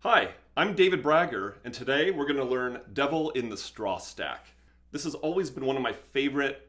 Hi, I'm David Bragger, and today we're going to learn Devil in the Strawstack. This has always been one of my favorite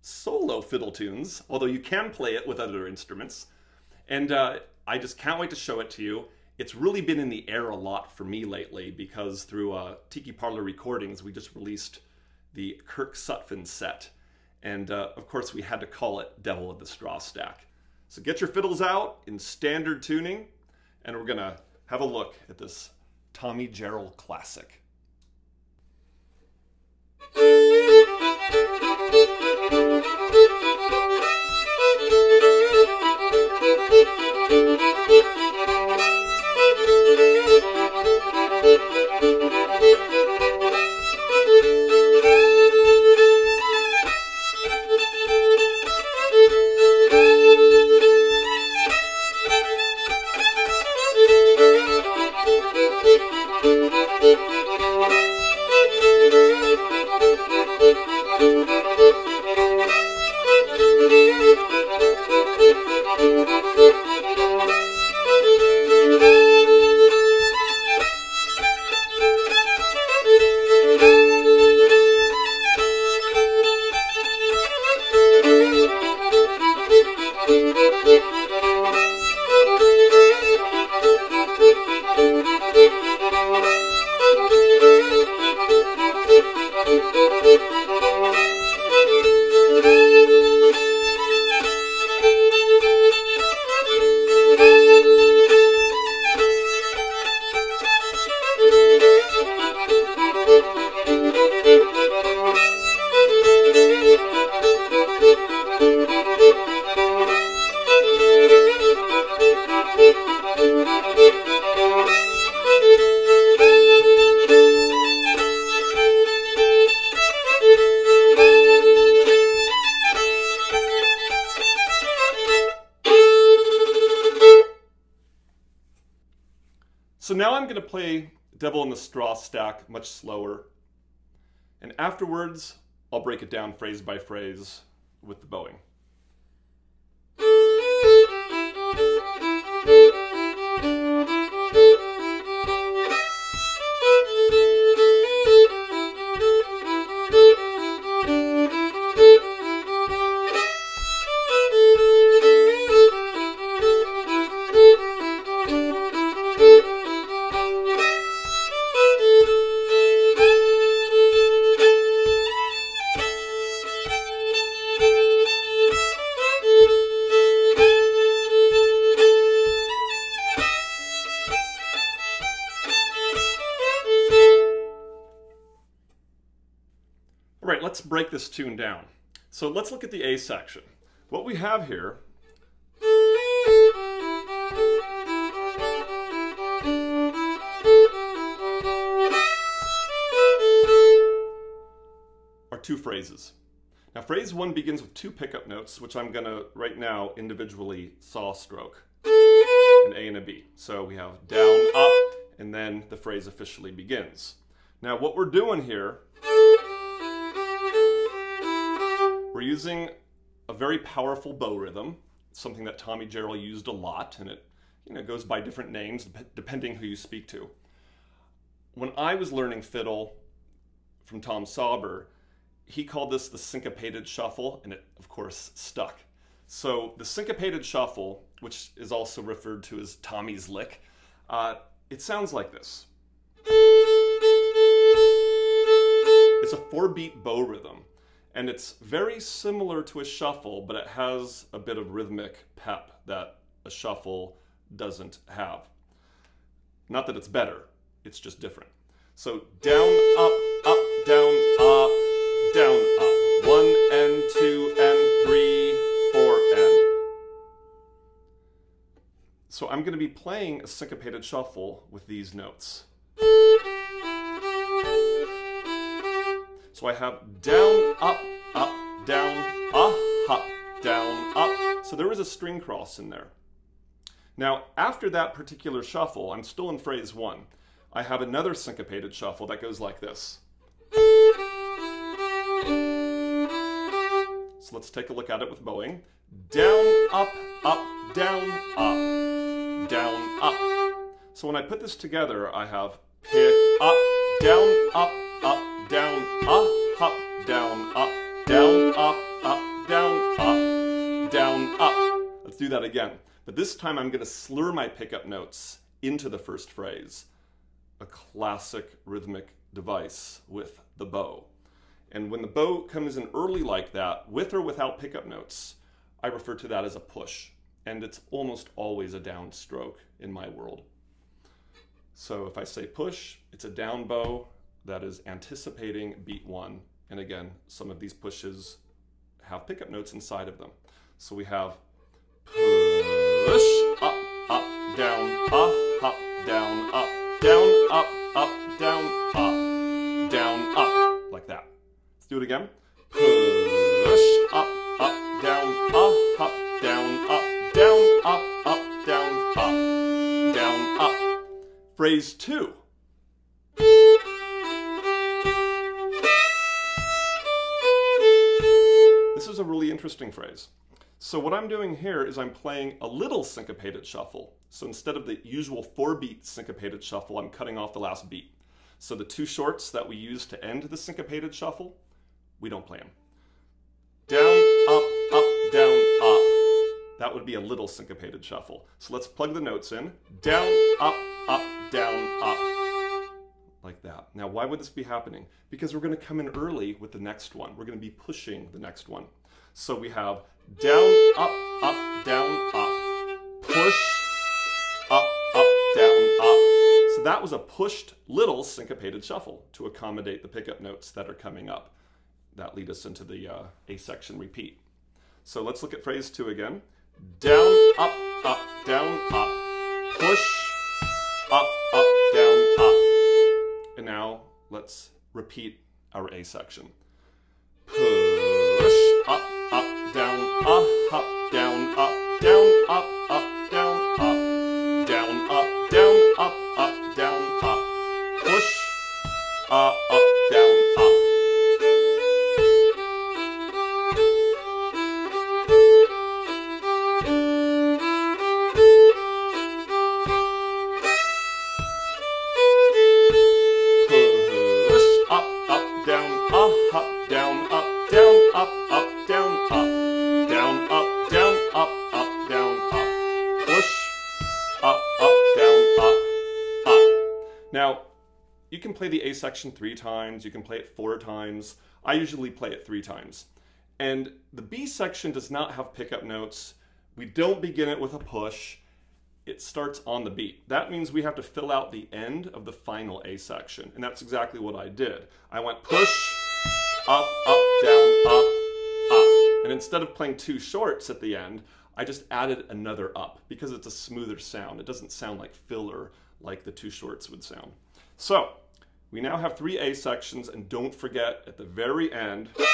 solo fiddle tunes, although you can play it with other instruments. And I just can't wait to show it to you. It's really been in the air a lot for me lately because through Tiki Parlor Recordings, we just released the Kirk Sutphin set. And of course, we had to call it Devil in the Strawstack. So get your fiddles out in standard tuning, and we're going to have a look at this Tommy Jarrell classic. So now I'm going to play Devil in the Strawstack much slower, and afterwards I'll break it down phrase by phrase with the bowing. Let's break this tune down. So let's look at the A section. What we have here are two phrases. Now phrase one begins with two pickup notes, which I'm gonna right now individually saw stroke, an A and a B. So we have down, up, and then the phrase officially begins. Now what we're doing here, we're using a very powerful bow rhythm, something that Tommy Jarrell used a lot, and it goes by different names depending who you speak to. When I was learning fiddle from Tom Sauber, he called this the syncopated shuffle, and it of course stuck. So the syncopated shuffle, which is also referred to as Tommy's lick, it sounds like this. It's a 4-beat bow rhythm. And it's very similar to a shuffle, but it has a bit of rhythmic pep that a shuffle doesn't have. Not that it's better, it's just different. So down, up, down, up. 1 and 2 and 3, 4 and. So I'm going to be playing a syncopated shuffle with these notes. So I have down, up, down, up, down, up. So there is a string cross in there. Now, after that particular shuffle, I'm still in phrase one. I have another syncopated shuffle that goes like this. So let's take a look at it with bowing. Down, up, down, up, down, up. So when I put this together, I have pick, up, down, up, down, up, down, up. Let's do that again. But this time I'm going to slur my pickup notes into the first phrase. A classic rhythmic device with the bow. And when the bow comes in early like that, with or without pickup notes, I refer to that as a push. And it's almost always a downstroke in my world. So if I say push, it's a down bow that is anticipating beat one. And again, some of these pushes have pickup notes inside of them. So we have push, up, down, up, down, up, down, up, down, up, like that. Let's do it again. Push, up, down, up, down, up, down, up, down, up. Phrase two. This is a really interesting phrase. So what I'm doing here is I'm playing a little syncopated shuffle. So instead of the usual 4-beat syncopated shuffle, I'm cutting off the last beat. So the two shorts that we use to end the syncopated shuffle, we don't play them. Down, up, down, up. That would be a little syncopated shuffle. So let's plug the notes in. Down, up, down, up. Like that. Now why would this be happening? Because we're going to come in early with the next one. We're going to be pushing the next one. So we have down, up, down, up, push, up, down, up. So that was a pushed little syncopated shuffle to accommodate the pickup notes that are coming up. That lead us into the A section repeat. So let's look at phrase two again. Down, up, down, up, push, up, down, up. And now let's repeat our A section. Push, up, down, up, down, up, down, up, down, up, down, up, down, up, down, up, push, up, down, up. Play the A section 3 times, you can play it 4 times. I usually play it 3 times. And the B section does not have pickup notes. We don't begin it with a push. It starts on the beat. That means we have to fill out the end of the final A section. And that's exactly what I did. I went push, up, down, up, up. And instead of playing 2 shorts at the end, I just added another up because it's a smoother sound. It doesn't sound like filler like the 2 shorts would sound. So, we now have 3 A sections, and don't forget, at the very end, up,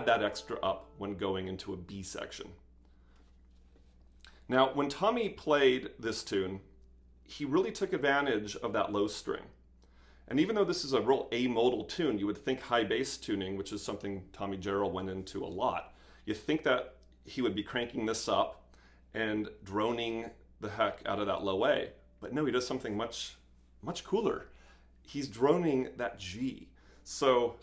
add that extra up when going into a B section. Now, when Tommy played this tune, he really took advantage of that low string. And even though this is a real amodal tune, you would think high bass tuning, which is something Tommy Jarrell went into a lot, you'd think that he would be cranking this up and droning the heck out of that low A. But no, he does something much, much cooler. He's droning that G. So,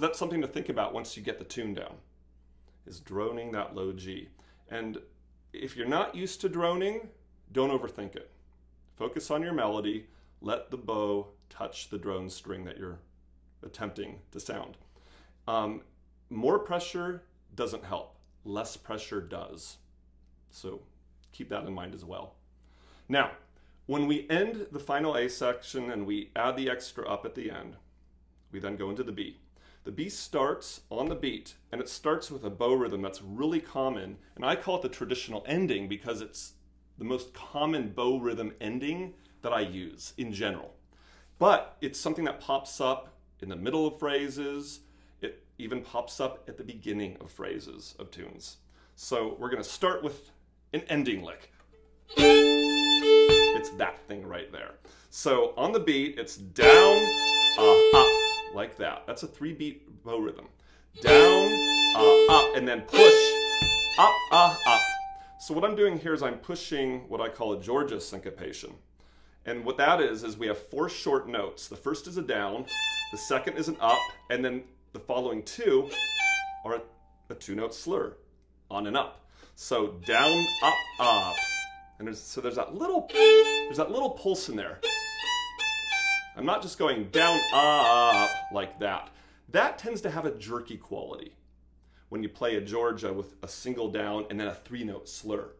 that's something to think about once you get the tune down, is droning that low G. And if you're not used to droning, don't overthink it. Focus on your melody. Let the bow touch the drone string that you're attempting to sound. More pressure doesn't help. Less pressure does. So keep that in mind as well. Now, when we end the final A section and we add the extra up at the end, we then go into the B. The B starts on the beat, and it starts with a bow rhythm that's really common. And I call it the traditional ending because it's the most common bow rhythm ending that I use in general. But it's something that pops up in the middle of phrases. It even pops up at the beginning of phrases of tunes. So we're going to start with an ending lick. It's that thing right there. So on the beat, it's down, up, like that. That's a 3-beat bow rhythm. Down, up, and then push, up, up. So what I'm doing here is I'm pushing what I call a Georgia syncopation. And what that is we have 4 short notes. The first is a down, the second is an up, and then the following 2 are a 2-note slur, on and up. So down, up, up. And there's that little pulse in there. I'm not just going down, up, like that. That tends to have a jerky quality when you play a Georgia with a single down and then a 3-note slur.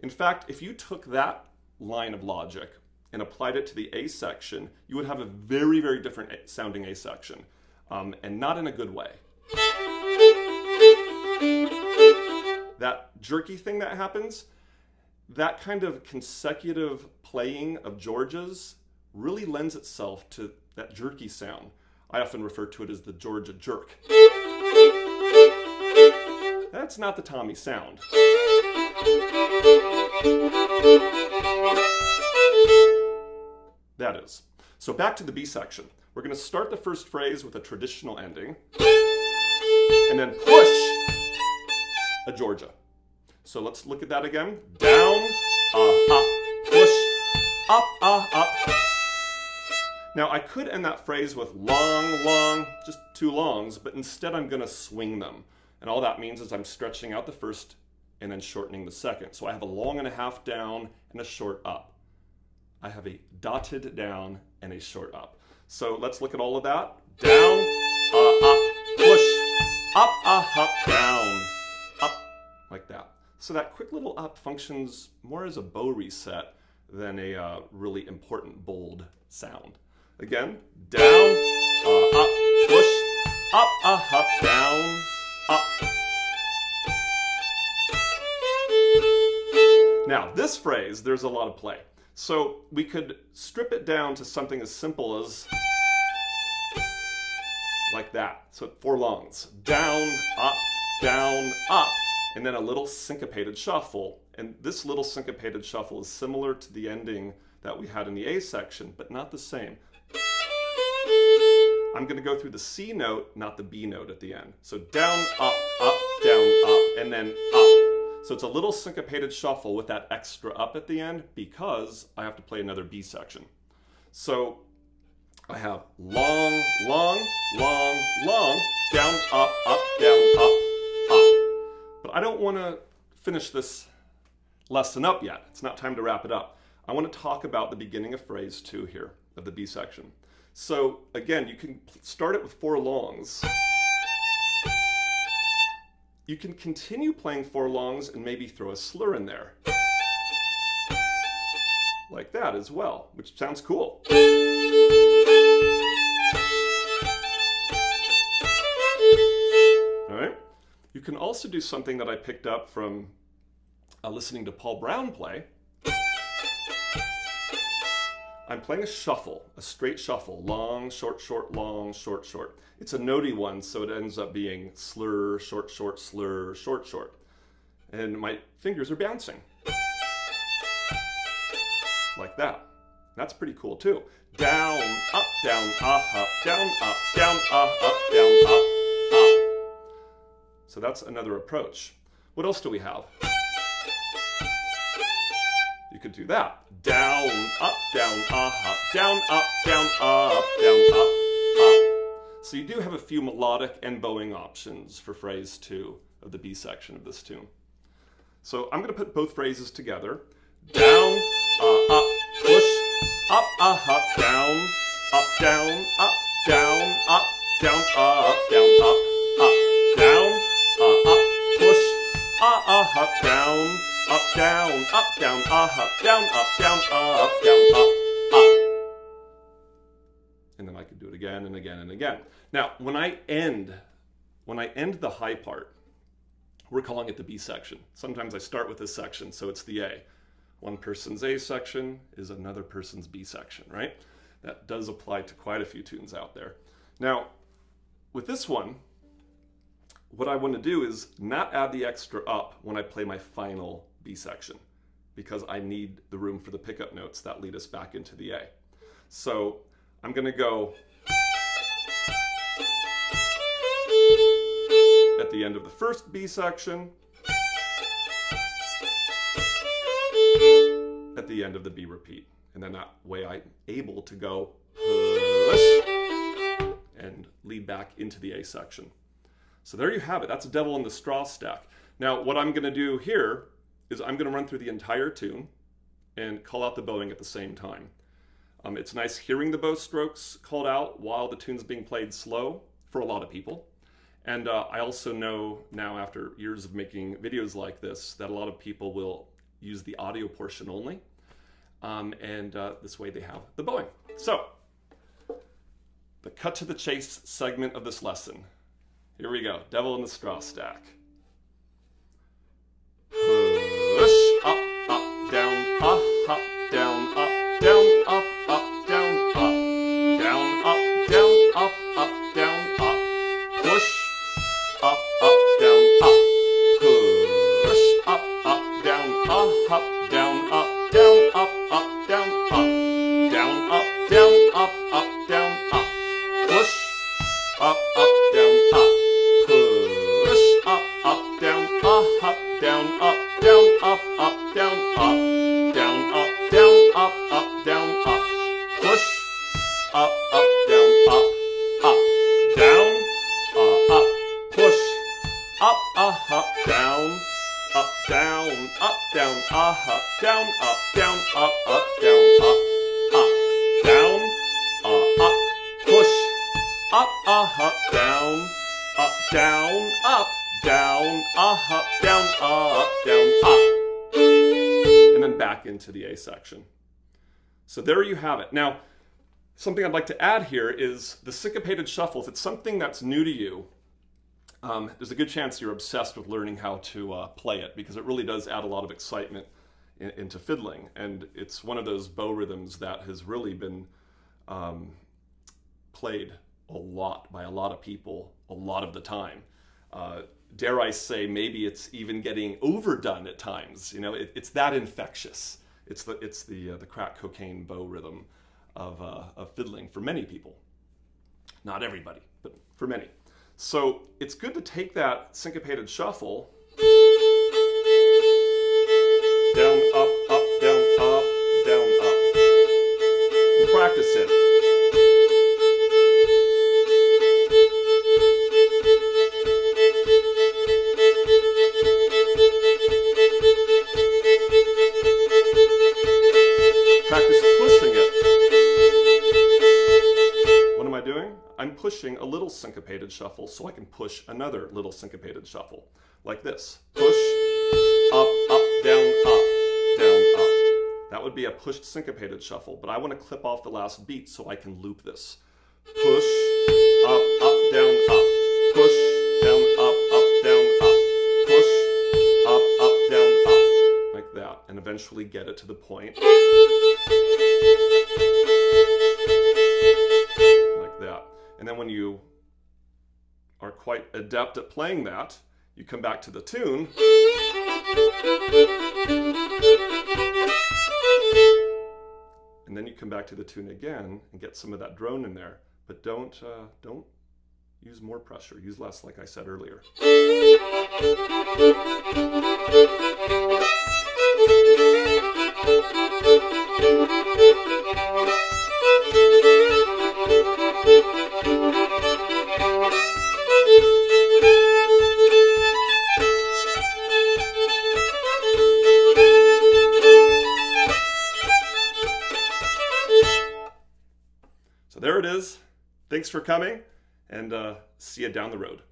In fact, if you took that line of logic and applied it to the A section, you would have a very, very different sounding A section, and not in a good way. That jerky thing that happens, that kind of consecutive playing of Georgias really lends itself to that jerky sound. I often refer to it as the Georgia jerk. That's not the Tommy sound. That is. So back to the B section. We're going to start the first phrase with a traditional ending, and then push a Georgia. So let's look at that again. Down, up, push, up, up. Now I could end that phrase with long, long, just 2 longs, but instead I'm going to swing them. And all that means is I'm stretching out the first and then shortening the second. So I have a long and a half down and a short up. I have a dotted down and a short up. So let's look at all of that. Down, up, push, up, up, down, up, like that. So that quick little up functions more as a bow reset than a really important bold sound. Again, down, up, push, up, up, down, up. Now this phrase, there's a lot of play. So we could strip it down to something as simple as like that. So 4 longs, down, up, and then a little syncopated shuffle. And this little syncopated shuffle is similar to the ending that we had in the A section, but not the same. I'm going to go through the C note, not the B note at the end. So down, up, and then up. So it's a little syncopated shuffle with that extra up at the end because I have to play another B section. So I have long, long, long, long, down, up, up, down, up, up. But I don't want to finish this lesson up yet. It's not time to wrap it up. I want to talk about the beginning of phrase 2 here of the B section. So again, you can start it with 4 longs. You can continue playing 4 longs and maybe throw a slur in there. Like that as well, which sounds cool. All right. You can also do something that I picked up from listening to Paul Brown play. I'm playing a shuffle, a straight shuffle, long, short, short, long, short, short. It's a notey one, so it ends up being slur, short, short, slur, short, short. And my fingers are bouncing. Like that. That's pretty cool too. Down, up, down, up, down, up, down, up, down, up, up. So that's another approach. What else do we have? You could do that. Down, up, down, up, down, up, down, up, down, up, up. So you do have a few melodic and bowing options for phrase 2 of the B section of this tune. So I'm going to put both phrases together. Down, up, push, up, up, down, up, down, up, down, up, down, up, down, up, up, down, up, push, up, down, up, down, up, down, up, down, up, down, up, down, up, up. And then I could do it again and again and again. Now, when I end the high part, we're calling it the B section. Sometimes I start with this section, so it's the A. One person's A section is another person's B section, right? That does apply to quite a few tunes out there. Now, with this one, what I want to do is not add the extra up when I play my final B section because I need the room for the pickup notes that lead us back into the A. So I'm gonna go at the end of the first B section, at the end of the B repeat. And then that way I'm able to go push and lead back into the A section. So there you have it. That's Devil in the Strawstack. Now what I'm going to do here is I'm going to run through the entire tune and call out the bowing at the same time. It's nice hearing the bow strokes called out while the tune's being played slow for a lot of people. And I also know now after years of making videos like this that a lot of people will use the audio portion only. This way they have the bowing. So, the cut to the chase segment of this lesson. Here we go, Devil in the Strawstack. Push, up, down, up, down, up, up, down, up, down, up, down, up, down, up. Push, up, up, down, up. Push, up, down, up. Down, up, down, up, down, up, down, up, down, up, push, up, push, up, down, up, down, up, down, up, down, up, down, up, push, up, down, up, down, up, push, up, down. Up, down, up, down, up, down, up, down, up, down, up, down, up, push, up, down, up, down, up, down, up, and then back into the A section. So there you have it. Now, something I'd like to add here is the syncopated shuffle. If it's something that's new to you, there's a good chance you're obsessed with learning how to play it, because it really does add a lot of excitement into fiddling. And it's one of those bow rhythms that has really been played a lot by a lot of people a lot of the time. Dare I say, maybe it's even getting overdone at times. You know, it's that infectious. It's the crack cocaine bow rhythm of fiddling for many people. Not everybody, but for many. So it's good to take that syncopated shuffle, down, up, up, down, up, down, up, and practice it. Practice pushing it. What am I doing? I'm pushing a little syncopated shuffle so I can push another little syncopated shuffle, like this. Push, up, up, down, up, down, up. That would be a pushed syncopated shuffle, but I want to clip off the last beat so I can loop this. Push, up, up, down, up. Push, down, up, up, down, up. Push, up, up, down, up. Like that, and eventually get it to the point. Like that. And then when you are quite adept at playing that, you come back to the tune. And then you come back to the tune again and get some of that drone in there. But don't use more pressure. Use less, like I said earlier. So there it is. Thanks for coming, and see you down the road.